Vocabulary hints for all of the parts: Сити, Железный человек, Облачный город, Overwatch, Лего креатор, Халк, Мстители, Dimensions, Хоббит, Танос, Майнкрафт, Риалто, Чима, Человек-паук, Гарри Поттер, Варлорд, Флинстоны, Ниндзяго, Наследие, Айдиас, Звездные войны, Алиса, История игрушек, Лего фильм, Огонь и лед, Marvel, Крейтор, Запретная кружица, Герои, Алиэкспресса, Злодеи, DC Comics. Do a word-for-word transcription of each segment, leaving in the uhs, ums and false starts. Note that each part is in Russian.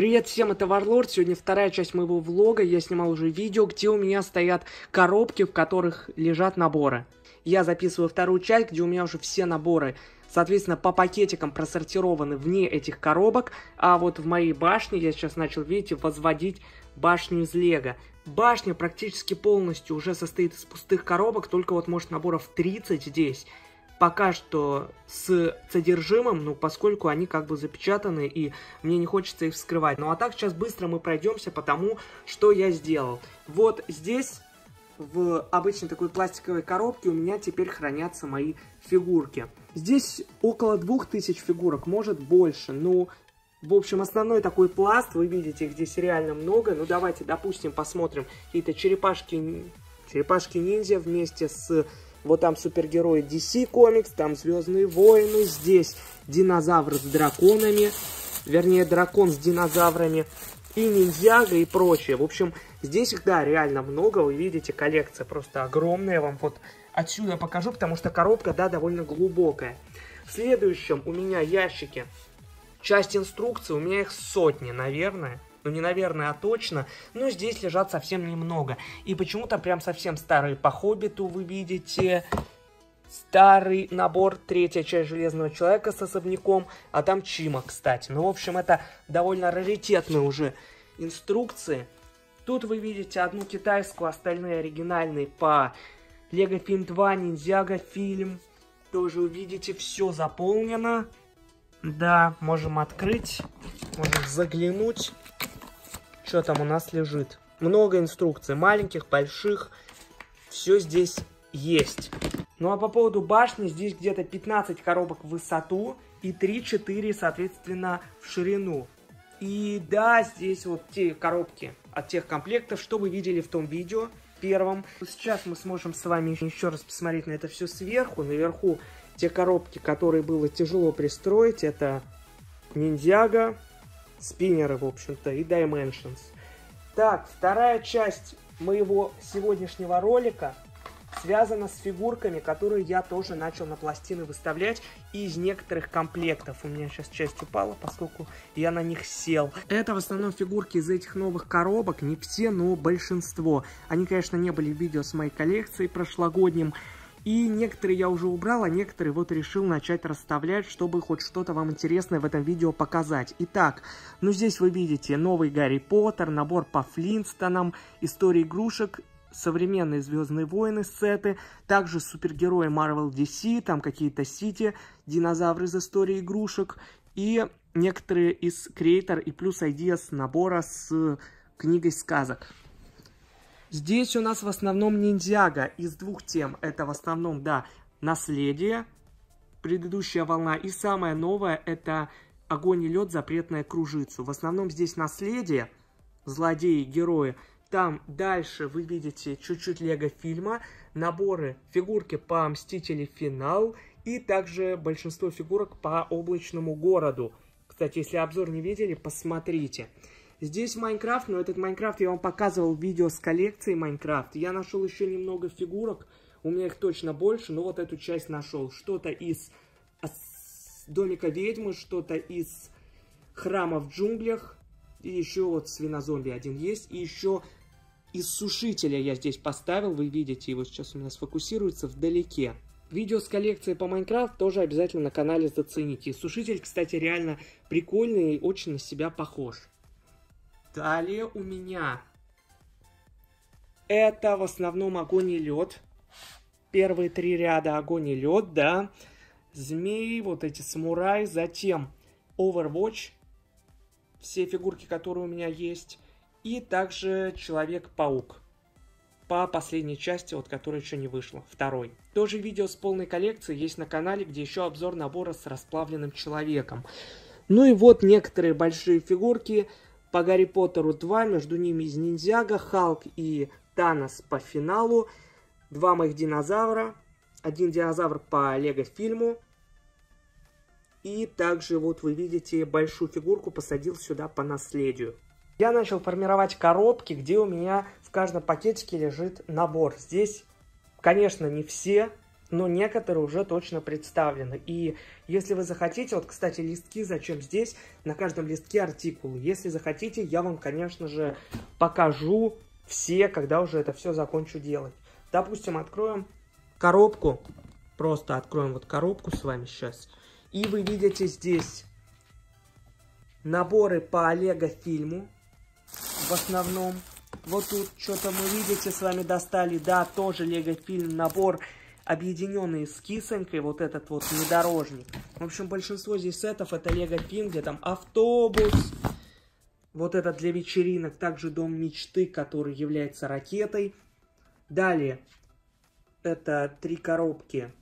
Привет всем, это Варлорд, сегодня вторая часть моего влога, я снимал уже видео, где у меня стоят коробки, в которых лежат наборы. Я записываю вторую часть, где у меня уже все наборы, соответственно, по пакетикам просортированы вне этих коробок, а вот в моей башне я сейчас начал, видите, возводить башню из Лего. Башня практически полностью уже состоит из пустых коробок, только вот может наборов тридцать здесь. Пока что с содержимым, ну, поскольку они как бы запечатаны, и мне не хочется их вскрывать. Ну, а так сейчас быстро мы пройдемся по тому, что я сделал. Вот здесь, в обычной такой пластиковой коробке, у меня теперь хранятся мои фигурки. Здесь около двух тысяч фигурок, может больше, ну... В общем, основной такой пласт, вы видите, их здесь реально много. Ну, давайте, допустим, посмотрим какие-то черепашки... Черепашки-ниндзя вместе с... Вот там супергерои ди си Comics, там Звездные войны, здесь динозавр с драконами, вернее дракон с динозаврами, и ниндзяго и прочее. В общем, здесь их, да, реально много, вы видите, коллекция просто огромная. Я вам вот отсюда покажу, потому что коробка, да, довольно глубокая. В следующем у меня ящики, часть инструкции, у меня их сотни, наверное. Ну, не наверное, а точно, но здесь лежат совсем немного. И почему-то прям совсем старые по Хоббиту, вы видите, старый набор, третья часть Железного человека с особняком, а там Чима, кстати. Ну, в общем, это довольно раритетные уже инструкции. Тут вы видите одну китайскую, остальные оригинальные по Лего фильм два, Ниндзяго фильм. Тоже увидите, все заполнено. Да, можем открыть, можем заглянуть. Что там у нас лежит? Много инструкций, маленьких, больших, все здесь есть. Ну а по поводу башни, здесь где-то пятнадцать коробок в высоту и три-четыре, соответственно, в ширину. И да, здесь вот те коробки от тех комплектов, что вы видели в том видео первом. Сейчас мы сможем с вами еще раз посмотреть на это все сверху. Наверху те коробки, которые было тяжело пристроить, это Ниндзяго, спиннеры, в общем-то, и Dimensions. Так, вторая часть моего сегодняшнего ролика связана с фигурками, которые я тоже начал на пластины выставлять из некоторых комплектов. У меня сейчас часть упала, поскольку я на них сел. Это в основном фигурки из этих новых коробок, не все, но большинство. Они, конечно, не были в видео с моей коллекцией прошлогодним. И некоторые я уже убрал, а некоторые вот решил начать расставлять, чтобы хоть что-то вам интересное в этом видео показать. Итак, ну здесь вы видите новый Гарри Поттер, набор по Флинстонам, История игрушек, современные Звездные войны сеты, также супергерои Marvel ди си, там какие-то Сити, динозавры из Истории игрушек и некоторые из Крейтор и плюс Айдиас набора с книгой сказок. Здесь у нас в основном ниндзяго из двух тем. Это в основном, да, Наследие, предыдущая волна. И самая новая, это Огонь и лед, Запретная кружицу. В основном здесь Наследие, Злодеи, Герои. Там дальше вы видите чуть-чуть Лего фильма, наборы, фигурки по Мстители Финал. И также большинство фигурок по Облачному городу. Кстати, если обзор не видели, посмотрите. Здесь Майнкрафт, но этот Майнкрафт я вам показывал в видео с коллекцией Майнкрафт. Я нашел еще немного фигурок, у меня их точно больше, но вот эту часть нашел. Что-то из домика ведьмы, что-то из храма в джунглях, и еще вот свинозомби один есть, и еще из сушителя я здесь поставил, вы видите, его сейчас у меня сфокусируется вдалеке. Видео с коллекцией по Майнкрафт тоже обязательно на канале зацените. И сушитель, кстати, реально прикольный и очень на себя похож. Далее у меня это в основном Огонь и лед. Первые три ряда Огонь и лед, да. Змеи, вот эти самураи. Затем Overwatch. Все фигурки, которые у меня есть. И также Человек-паук. По последней части, вот которая еще не вышла. Второй. Тоже видео с полной коллекцией есть на канале, где еще обзор набора с расплавленным человеком. Ну и вот некоторые большие фигурки. По Гарри Поттеру два, между ними из Ниндзяго, Халк и Танос по Финалу. Два моих динозавра. Один динозавр по Лего фильму. И также вот вы видите большую фигурку посадил сюда по Наследию. Я начал формировать коробки, где у меня в каждом пакетике лежит набор. Здесь, конечно, не все. но некоторые уже точно представлены. И если вы захотите, вот, кстати, листки зачем здесь, на каждом листке артикулы. Если захотите, я вам, конечно же, покажу все, когда уже это все закончу делать. Допустим, откроем коробку, просто откроем вот коробку с вами сейчас, и вы видите здесь наборы по Лего фильму в основном. Вот тут что-то мы, видите, с вами достали, да, тоже Лего фильм, набор, объединенный с кисонькой, вот этот вот внедорожник. В общем, большинство здесь сетов это Лего фильм, где там автобус, вот этот для вечеринок, также дом мечты, который является ракетой. Далее, это три коробки,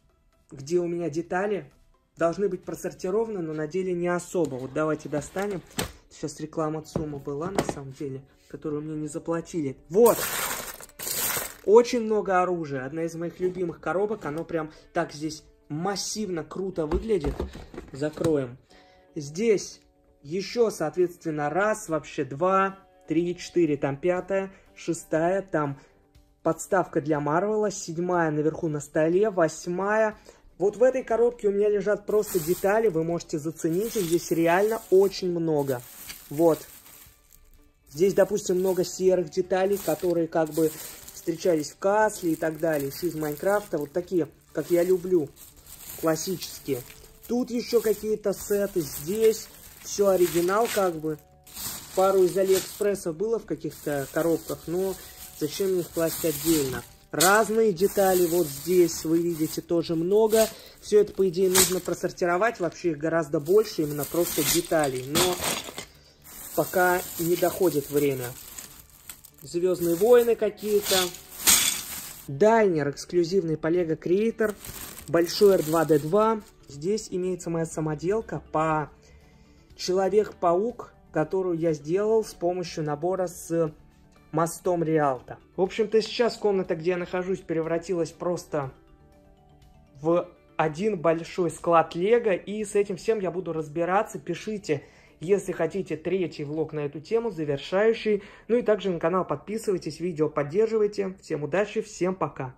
где у меня детали должны быть просортированы, но на деле не особо. Вот давайте достанем. Сейчас реклама от суммы была, на самом деле, которую мне не заплатили. Вот! Очень много оружия. Одна из моих любимых коробок. Оно прям так здесь массивно, круто выглядит. Закроем. Здесь еще, соответственно, раз, вообще два, три, четыре, там пятая, шестая, там подставка для Марвела, седьмая наверху на столе, восьмая. Вот в этой коробке у меня лежат просто детали, вы можете заценить, их здесь реально очень много. Вот. Здесь, допустим, много серых деталей, которые как бы встречались в Касле и так далее, еще из Майнкрафта, вот такие, как я люблю, классические. Тут еще какие-то сеты, здесь все оригинал как бы. Пару из Алиэкспресса было в каких-то коробках, но зачем мне их класть отдельно? Разные детали, вот здесь вы видите тоже много. Все это, по идее, нужно просортировать. Вообще их гораздо больше, именно просто деталей. Но пока не доходит время. Звездные войны какие-то. Дайнер эксклюзивный по Лего креатор. Большой эр два дэ два. Здесь имеется моя самоделка по Человек-паук, которую я сделал с помощью набора с мостом Риалто. В общем-то, сейчас комната, где я нахожусь, превратилась просто в один большой склад Лего. И с этим всем я буду разбираться. Пишите, если хотите, третий влог на эту тему, завершающий. Ну и также на канал подписывайтесь, видео поддерживайте. Всем удачи, всем пока!